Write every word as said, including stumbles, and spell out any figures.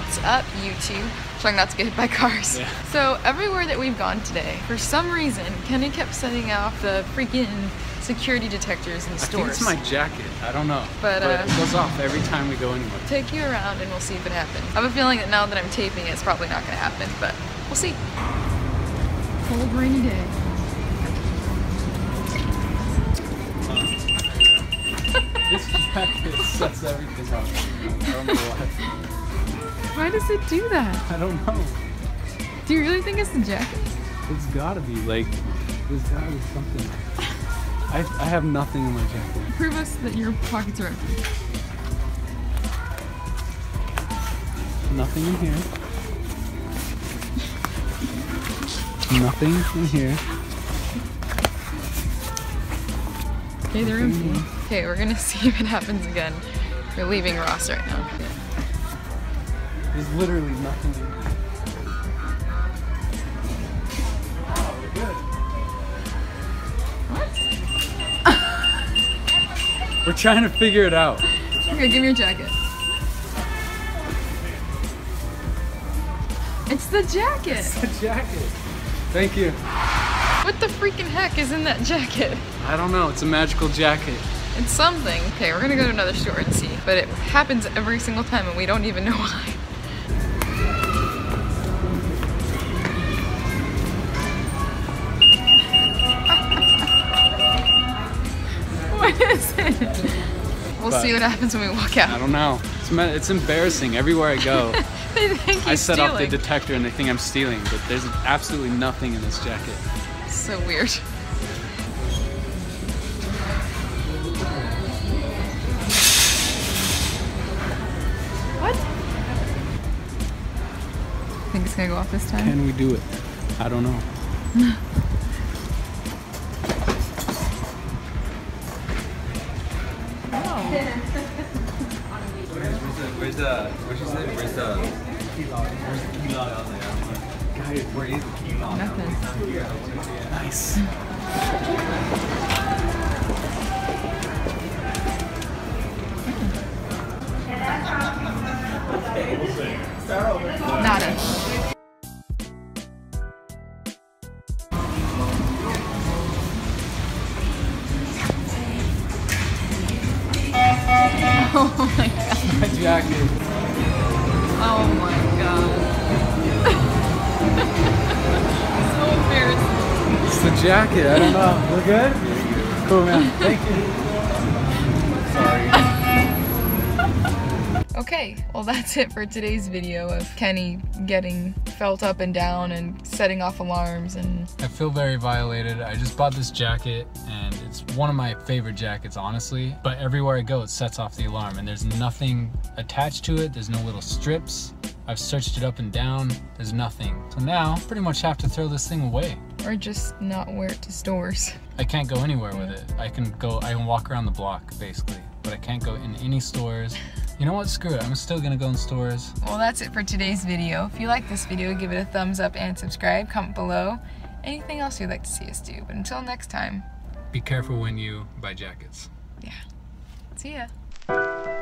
What's up, YouTube? Trying not to get hit by cars. Yeah. So everywhere that we've gone today, for some reason, Kenny kept setting off the freaking security detectors in stores. I think it's my jacket. I don't know. But, but uh, it goes off every time we go anywhere. Take you around and we'll see if it happens. I have a feeling that now that I'm taping it, it's probably not going to happen, but we'll see. Cold, rainy day. This jacket sets everything off. I don't know why. Why does it do that? I don't know. Do you really think it's the jacket? It's gotta be, like, there's gotta be something. I, I have nothing in my jacket. Prove us that your pockets are empty. Nothing in here. Nothing in here. Okay, they're empty. Okay, we're gonna see if it happens again. We're leaving Ross right now. There's literally nothing in here. Oh, we're good. What? We're trying to figure it out. Okay, give me your jacket. It's the jacket! It's the jacket. Thank you. What the freaking heck is in that jacket? I don't know, it's a magical jacket. It's something. Okay, we're gonna go to another store and see. But it happens every single time and we don't even know why. What is it? We'll but see what happens when we walk out. I don't know. It's, it's embarrassing everywhere I go. They think I set stealing. off the detector and they think I'm stealing, but there's absolutely nothing in this jacket. So weird. What? Think it's gonna go off this time? Can we do it? I don't know. Oh. Where's the, where's the, where's the, where's the key log on there? Where is the key log? Nothing. Nice. Nada. Oh my god. My jacket. Oh my god. So embarrassing. It's the jacket, I don't know. We're good? Cool, man. Thank you. Sorry. Okay, well that's it for today's video of Kenny getting felt up and down and setting off alarms and... I feel very violated. I just bought this jacket and it's one of my favorite jackets, honestly. But everywhere I go, it sets off the alarm and there's nothing attached to it. There's no little strips. I've searched it up and down. There's nothing. So now, I pretty much have to throw this thing away. Or just not wear it to stores. I can't go anywhere with it. I can go, I can walk around the block, basically. But I can't go in any stores. You know what, screw it, I'm still gonna go in stores. Well, that's it for today's video. If you like this video, give it a thumbs up and subscribe, comment below. Anything else you'd like to see us do, but until next time. Be careful when you buy jackets. Yeah. See ya.